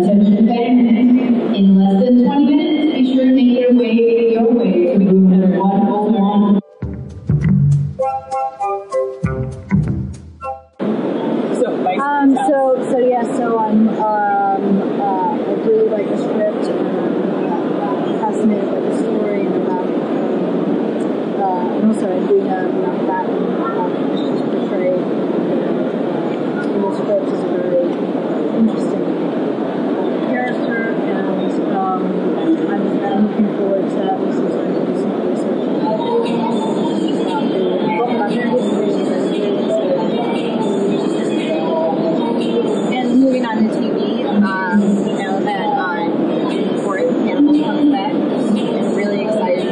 to participate in less than 20 minutes. Be sure to make your way to room number 101. I really like the script. I'm fascinated by the story and about and also idea about that and it's just portrayed. The script is a very interesting character, and I'm looking forward to also starting to do some research about the book. I'm very and moving on to TV, you know that on June 4th, Hannibal comes back. I'm really excited to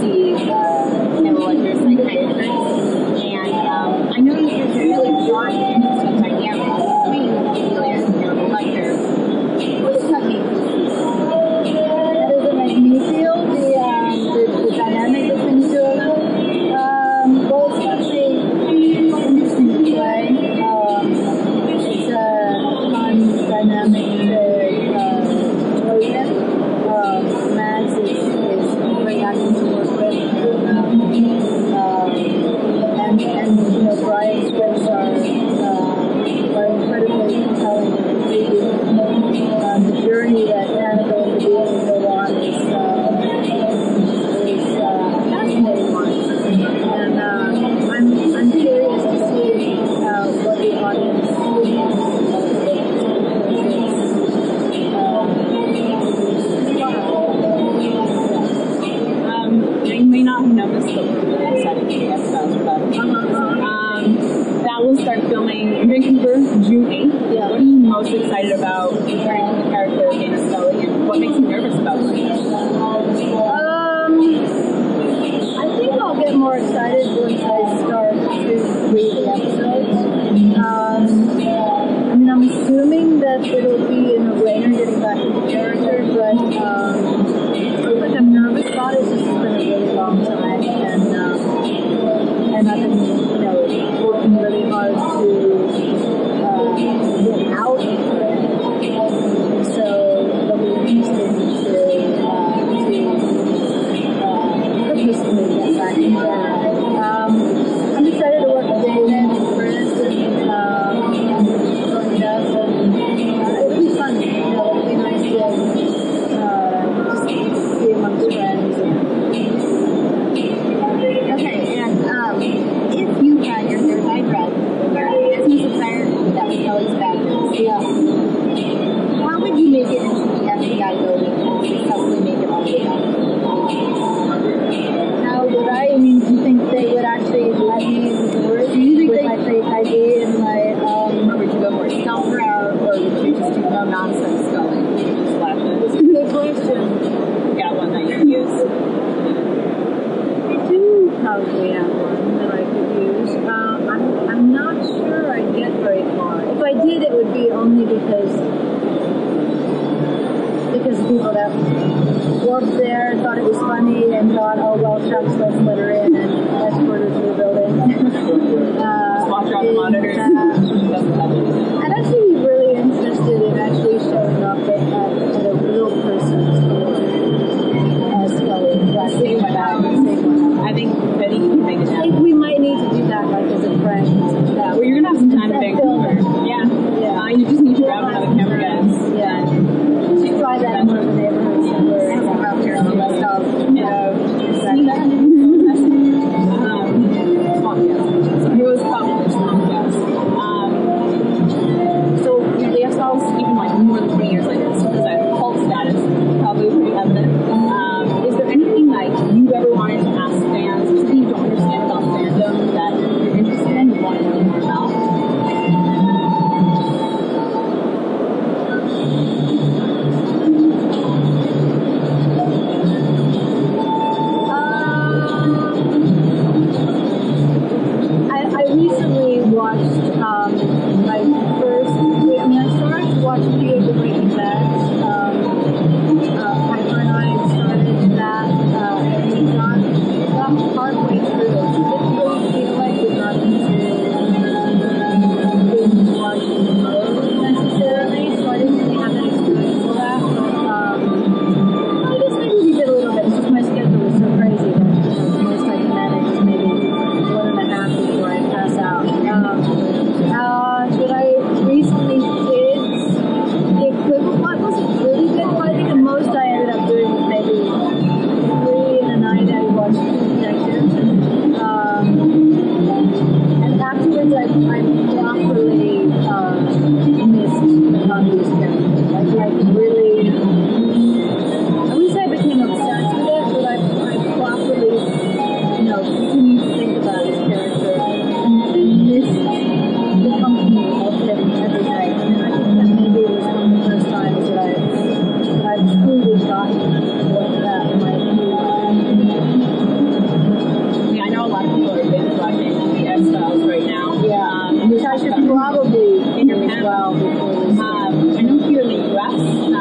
see Hannibal and her psychiatrist. And I know there's really dark and interesting dynamics between Julius and Hannibal Lecter. What does that mean? How does it make me feel, the dynamic between the two of them? Well, it's actually interesting to play. Dynamic situation. Mads is very active to work with, and you know, Brian's scripts are incredibly compelling and intriguing. The journey that Hannibal and Julius go on is fascinating one, and I'm curious to see what the audience sees. You may not have noticed, but we're really excited to guest stars with us. That will start filming in Dreamkeeper June 8th. Yeah. What are you most excited about comparing the character of Dana Scully, and what makes you nervous about playing it? I think I'll get more excited once I start to read the episodes. I'm assuming that it'll be in a no-brainer getting back to the character, but what I'm nervous about is just been a really long time, and I've been, working really hard to get out of it. So it'll be interesting to just get back into it. I'm excited to work with David and Chris and Tony and it'll be fun. It'll be nice to just be amongst friends. Okay, and if you had your third eye read, your business desire that was always fabulous. Yeah. How would you make it into the FBI building and successfully make it all the way up? How would I? I mean, do you think they would actually let me work with my fake ID and my or would you go more stealth route, or would you just do no nonsense spelling? Just laugh at it. That's a good question. Yeah, one that you use. I do probably have one that I could use. I'm not sure I'd get very far. If I did, it would be only because people that worked there thought it was funny and thought, oh well, shucks, let's let her in and escort her to the building. Swatch out the monitors. I'm actually really interested in actually showing up at a real person's door as Scully. Right? I think Betty can make it happen. I think we might need to do that, like as a friend. Well, you're gonna have some time in Vancouver. Yeah. You just need to grab another camera guy. Yeah. Just try that in one of the neighborhoods somewhere around here on the West Coast. Small guest. He was probably small guest. Should I recently? Probably in your panel. Well, I know here in the U.S.